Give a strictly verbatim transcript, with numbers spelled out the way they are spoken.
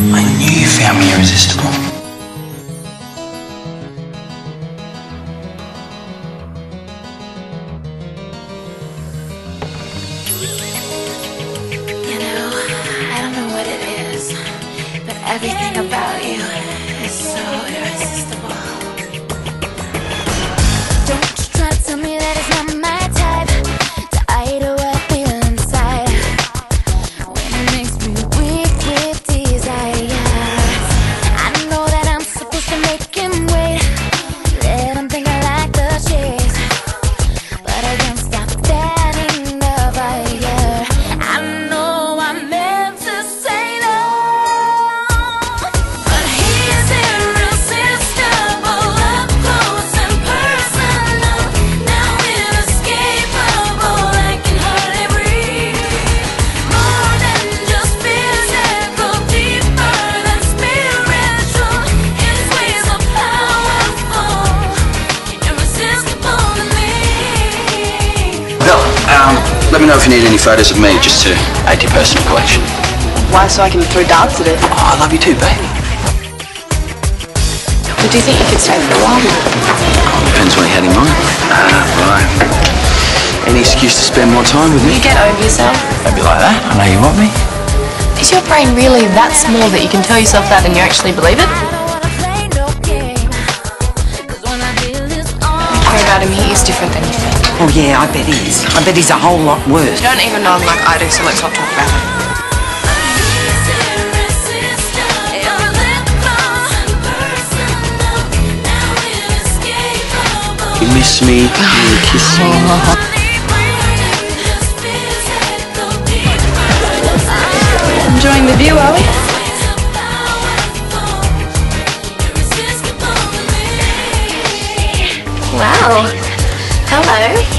I knew you found me irresistible. You know, I don't know what it is, but everything about you is so irresistible. Don't you try to tell me that it's not my type to idolize. Let me know if you need any photos of me, just to add your personal collection. Why, so I can throw darts at it? Oh, I love you too, babe. But do you think you could stay for a while? Oh, depends what you had in mind. Ah, uh, right. Any excuse to spend more time with me? You get over yourself. Don't be like that. I know you want me. Is your brain really that small that you can tell yourself that and you actually believe it? What about him? He is different than you think. Oh yeah, I bet he is. I bet he's a whole lot worse. You don't even know him like I do, so let's not talk about it. You miss me, can you kiss me? Enjoying the view, are we? Wow. Hello.